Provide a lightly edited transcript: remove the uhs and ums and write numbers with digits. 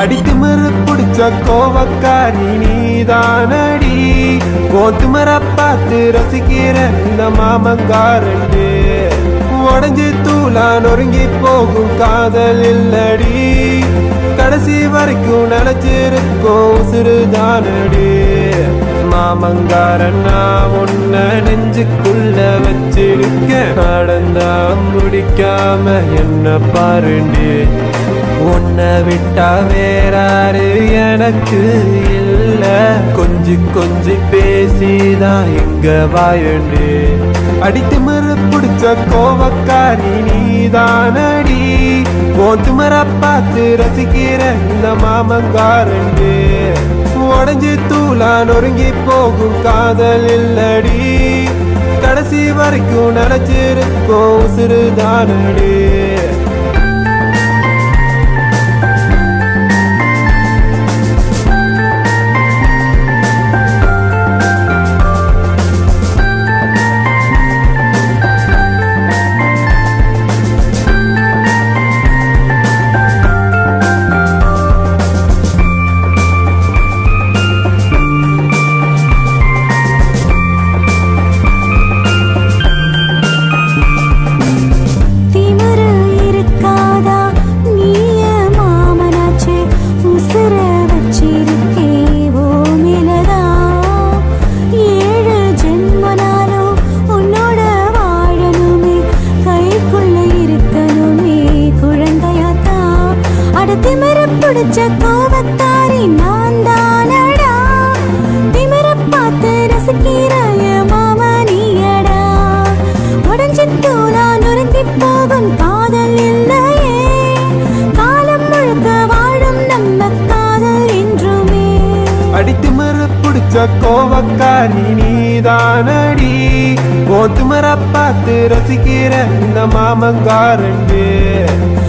அடித்து மறு பிடிச்ச கோவக்காரி நீதானடி, கோத்து மர பார்த்து ரசிக்கிற இந்த மாமங்காரண்டு, உடஞ்சி தூளா நொறுங்கி போகும் காதல் இல்லடி, கடைசி வரைக்கும் நினைச்சிருக்கோம் சிறுதானடி. மாமங்காரன் நான் உன்னை நெஞ்சுக்குள்ள வச்சிருக்க, நடந்தா முடிக்காம என்ன பாருண்டி, உன்னை விட்டா வேறாரு எனக்கு இல்ல, கொஞ்சி கொஞ்சி பேசிதான் எங்க வாயண்டு. அடித்து மறு பிடிச்ச கோவக்காரி நீதானடி, கோத்து மர பார்த்து ரசிக்கிற இந்த மாமங்காரண்டு, உடஞ்சி தூளா நொறுங்கி போகும் காதல் இல்லடி, கடைசி வரைக்கும் நினைச்சிருக்கோம் சிறுதானடி. அடித்து மறு பிடிச்ச கோவக்காரி நீதானடி, கோத்து மர பார்த்து ரசிக்கிற இந்த மாமங்காரண்டு,